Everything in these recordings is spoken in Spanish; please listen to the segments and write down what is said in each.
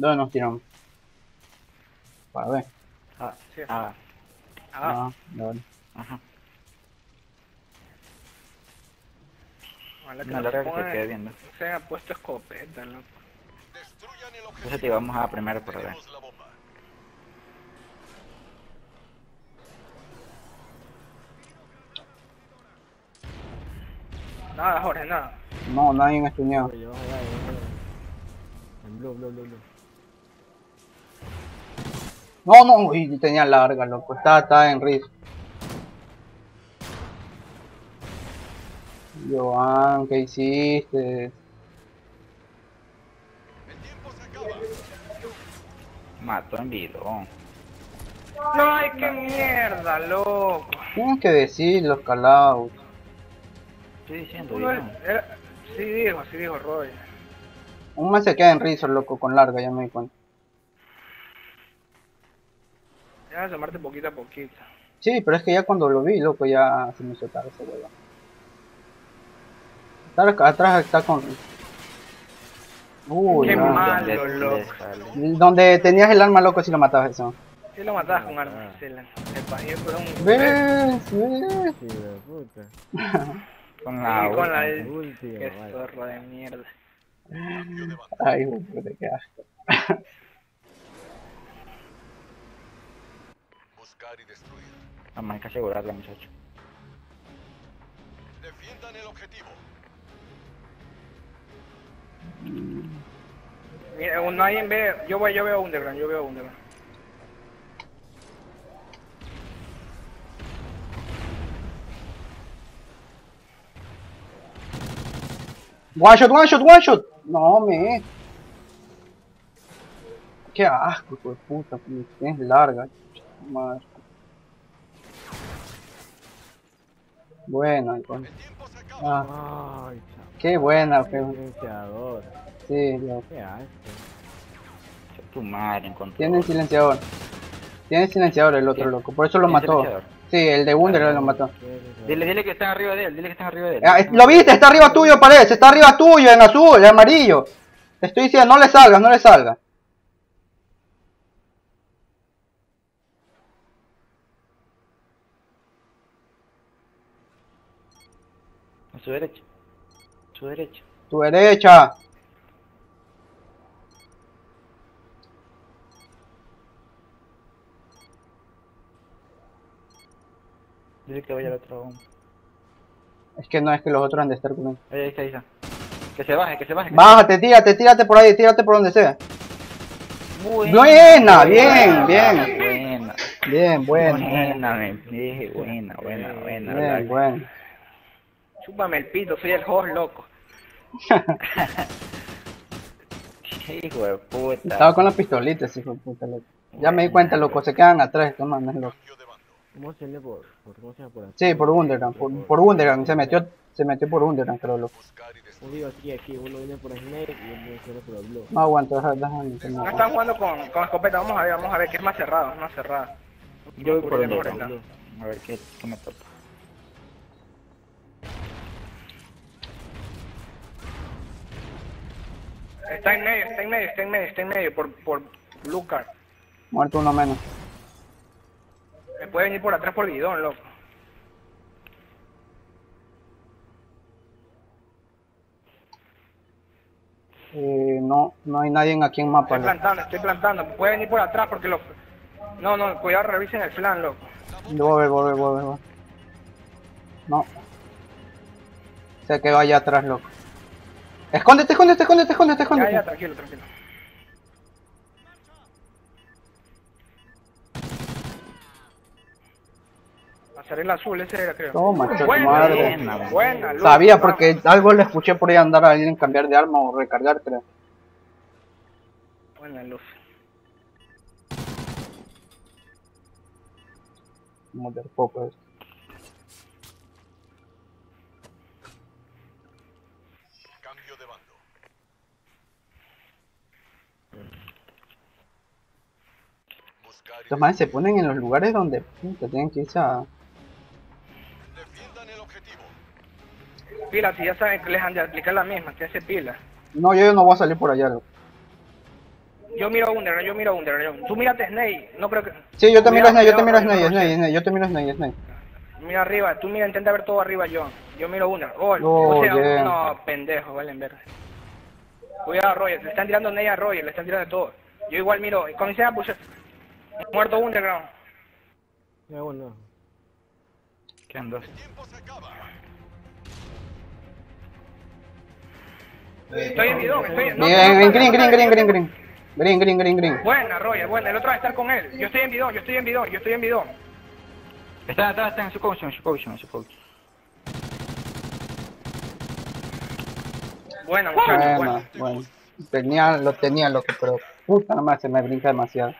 ¿Dónde nos tiraron? Para ver. Sí. Ajá. Ojalá que no se quede viendo. Se ha puesto escopeta, loco. Entonces te vamos a primero por ver. Nada, Jorge, nada. No, nadie me ha estuñado. En blue. No, y tenía larga, loco. Estaba en risk. Joan, ¿qué hiciste? El tiempo se acaba. Mató en bidón. No, ay, qué mierda, loco. Tienes que decir los calados. Estoy diciendo, sí dijo Roy. Un más se queda en rizo, loco, con larga, ya me di cuenta. Ya asomarte poquito a poquito. Sí, pero es que ya cuando lo vi, loco, ya se me hizo tarde ese huevón. Atrás está con... Uy, qué no, malo, loco. Donde tenías el arma, loco, si lo matabas eso. Si lo matabas con arma, si la... ¿Ves? Puta. Con la última. Qué zorro de mierda. Ay, puta, qué asco. Buscar y destruir. Además hay que asegurarla, muchacho. Defiendan el objetivo. Mira, no hay en vez. Yo veo underground, One shot. No, me. Qué asco, hijo de puta. Es larga. Madre. Bueno, entonces. Ah. Ay, qué buena, weón. Sí, loco. Tu madre encontró. Tiene silenciador. Tiene silenciador el otro, loco. Por eso lo mató. Sí, el de Wunderland lo mató. Dile que está arriba de él, ¿Lo viste? Está arriba tuyo, parece. Está arriba tuyo, en azul, en amarillo. Te estoy diciendo, no le salgas, A su derecha. Tu derecha. Dice que vaya al otro bomba. Es que no, es que los otros han de estar con él. Ahí está, Que se baje, Bájate, tírate por ahí, por donde sea. Buena, bien. Buena. Chúpame el pito, soy el host, loco. Hijo de puta. Estaba con las pistolitas, hijo de puta, loco. Ya me di cuenta, loco, se quedan atrás, toma, no es loco. ¿Cómo se le por aquí? Sí, por Wunderland, por Wunderland, se metió por Wunderland, creo, loco. Uno viene por Snake y uno viene por el blog. No aguanto, déjame. No están jugando con escopeta, vamos a ver que es más cerrado, Yo voy por el blog. A ver qué me topa. Está en medio, por Blue Card. Muerto uno menos. Me puede venir por atrás por bidón, loco. No hay nadie aquí en mapa. Estoy plantando. Puede venir por atrás porque lo... No, cuidado, revisen el flan, loco. Voy. No. Se quedó allá atrás, loco. Escóndete. Ya, tranquilo. Pasaré el azul, ese era, creo. Toma, madre. Buena, loco. Sabía porque algo le escuché por ahí andar a alguien cambiar de arma o recargar, creo. Buena luz. Motor poco esto. Los manes se ponen en los lugares donde puta, tienen que irse a... Defiendan el objetivo. Pila, si ya saben que les han de aplicar la misma, que hace pila. No, yo no voy a salir por allá, loco. Yo miro Under. Tú mírate Snake, no creo que... Sí, yo te miro Snake, yo te miro Snake. Mira arriba, tú mira, intenta ver todo arriba, John. Yo miro Under. Oh, yeah. No, pendejo, valen verga. Cuidado, Roger, le están tirando Snake a Roger, le están tirando de todo. Yo igual miro, comencé a pushar. Muerto Underground. Ya, bueno. Quedan dos. Estoy en bidón, estoy en... Green. Buena, Roger, buena. El otro va a estar con él. Yo estoy en bidón, yo estoy en bidón. Está atrás, está en su coach, Bueno, muchachos, bueno. Lo tenía loco, pero puta nomás se me brinca demasiado.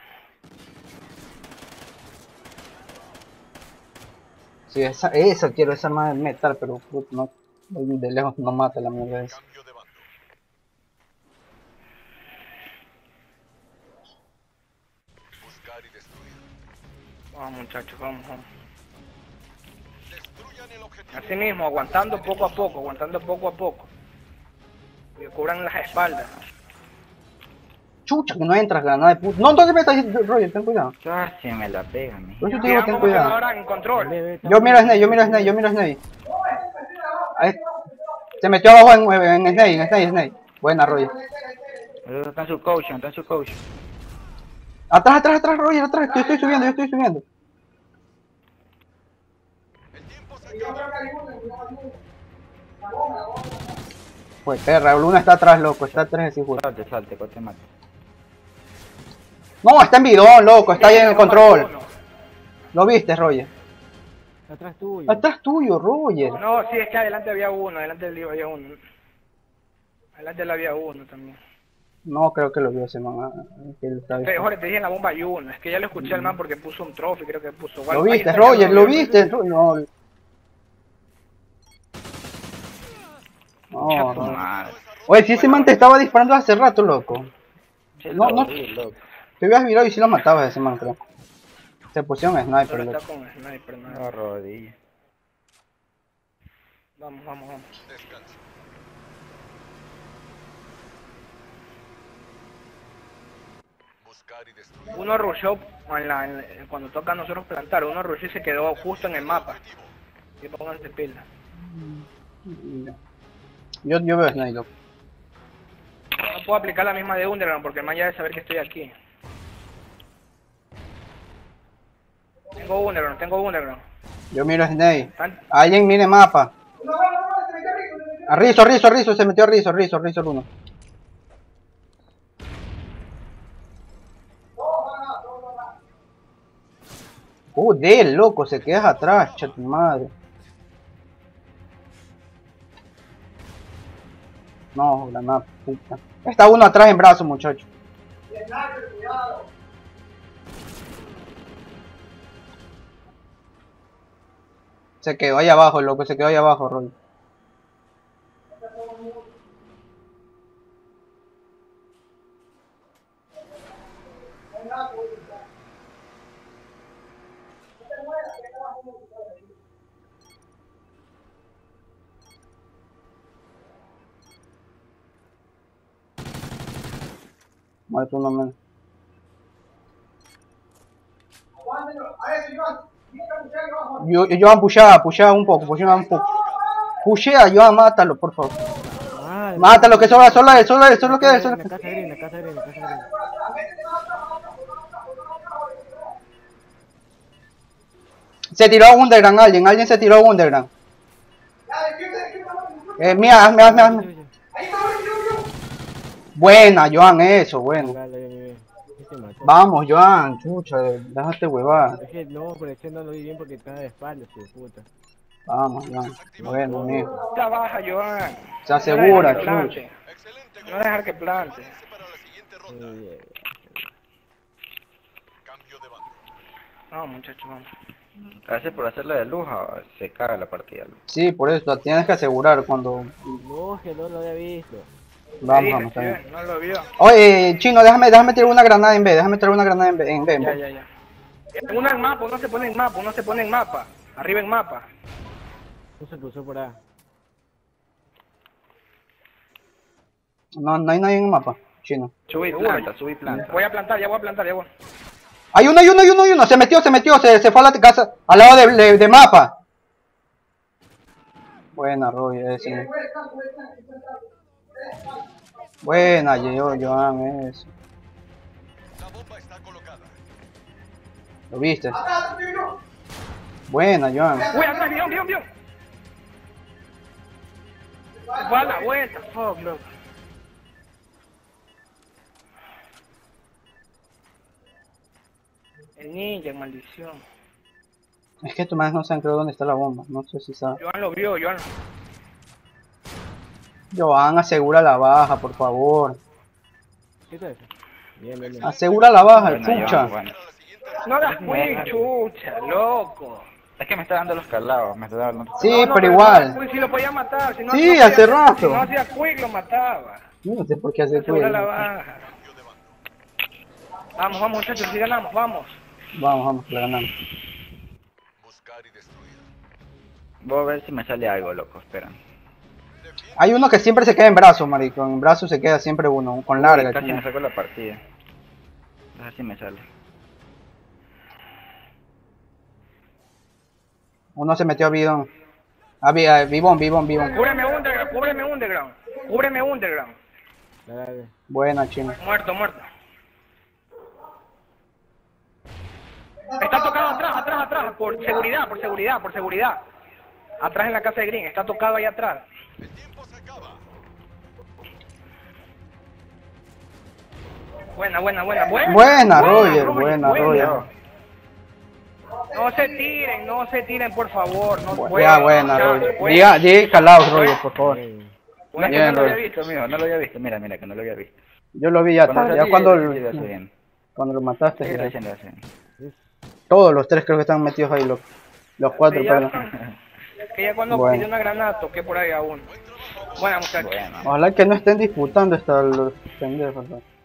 Sí, esa quiero, esa más de metal, pero puta, no, de lejos no mata la mierda esa. Vamos, muchachos, vamos. Así mismo, aguantando poco a poco. Y cubran las espaldas. Chucha, que no entras, granada de puta. No, entonces me estás diciendo, Roger, ten cuidado. Chucha, me la pega, mi. Yo te digo, ten cuidado. Ahora en control. Yo miro a Snake. Ahí. Se metió abajo en Snake. Buena, Roger. Está en su coach. Atrás, Roger, atrás. Yo estoy subiendo. Pues perra, Luna está atrás, loco, está atrás de ese juego. Salte, corte, mate. No, está en bidón, loco, está ahí en el control. ¿Lo viste, Roger? Atrás tuyo, Roger. No, sí, es que adelante había uno también. No, creo que lo vio ese man. Jorge, te dije en la bomba hay uno, es que ya lo escuché al man porque puso un trofeo, creo que puso... ¿Lo viste, Roger? ¿Lo viste? No. No, no. Oye, si ese man te estaba disparando hace rato, loco. No. Te hubieras mirado y si lo matabas ese man, creo. Se pusieron sniper, loco. Está con sniper, no. La rodilla. Vamos. Descansa. Uno rushó cuando toca a nosotros plantar. Uno rushó y se quedó justo en el mapa. Y pónganse pila. Yo veo Snake, loco. No puedo aplicar la misma de Underground porque el man ya debe saber que estoy aquí. Tengo Underground. Yo miro a Snake. Alguien mire mapa. A Rizo, se metió Rizo el uno. Joder, loco, se quedas atrás, chat madre. No, granada puta. Está uno atrás en brazo, muchacho. Se quedó ahí abajo, loco, Roy. Muerto uno menos. Joan, pushea un poco. Pushea, Joan, mátalo, por favor. Mátalo, que sobra, solo queda. Me casa green. Se tiró a Underground, alguien se tiró a Underground. Mira, hazme. Buena, Joan, eso, bueno. Vamos, Joan, chucha, déjate huevar. Es que no, pero es que no lo vi bien porque está de espaldas, hijo de puta. Vamos, Joan, bueno, mijo. Ya baja, Joan. Se asegura, chucha. No dejar que plante. No, muchachos, vamos. Gracias por hacerla de luz, se caga la partida. Sí, por eso, la tienes que asegurar cuando... No, que no lo había visto. Vamos, también. No lo vio. Oye, Chino, déjame tirar una granada en B, en B. Ya. Una en mapa, uno se pone en mapa. Arriba en mapa. No se cruzó por ahí. No hay nadie en mapa. chino. Subí planta, subí planta. Voy a plantar, ya voy a plantar, ya voy. Hay uno. Se metió, se fue a la casa, al lado de mapa. Buena, Roy, ese. Buena, Joan, eso. ¿Lo viste? Buena, Joan. Uy, atrás, Dios. Va a la vuelta, fuck, loco. El ninja, maldición. Es que estos manes no saben, creo, dónde está la bomba. No sé si sabe. Joan lo vio, Joan. Joan, asegura la baja, por favor. ¿Qué tal? Bien. Asegura la baja, bueno, chucha. Joan. No la fui, chucha, loco. Es que me está dando los calados, me está dando... Sí, no, pero igual. Pero, si lo podía matar, si no... Sí, no hace rato. Si no hacía quick, lo mataba. No sé por qué hace quick. La baja. Vamos, muchachos, si ganamos, vamos. Vamos, la ganamos. Voy a ver si me sale algo, loco, espera. Hay uno que siempre se queda en brazos, marico. En brazos se queda siempre uno, con larga. Casi me saco la partida. A ver si me sale. Uno se metió a bidón. A bibón. Cúbreme underground. Dale. Buena, chino. Muerto. Está tocado atrás. Por seguridad. Atrás en la casa de Green. Está tocado ahí atrás. El tiempo se acaba. Buena. Buena, Roger. No se tiren, por favor. No, buena, Roger. Diga calaos, Roger, por favor. Bien, no lo había visto, amigo. Mira, que no lo había visto. Yo lo vi ya tarde. Cuando lo mataste. Sí. Todos los tres creo que están metidos ahí, los cuatro, perdón. Que ya cuando pidió una granada toqué por ahí a uno. Bueno, muchachos. Ojalá que no estén disputando esta...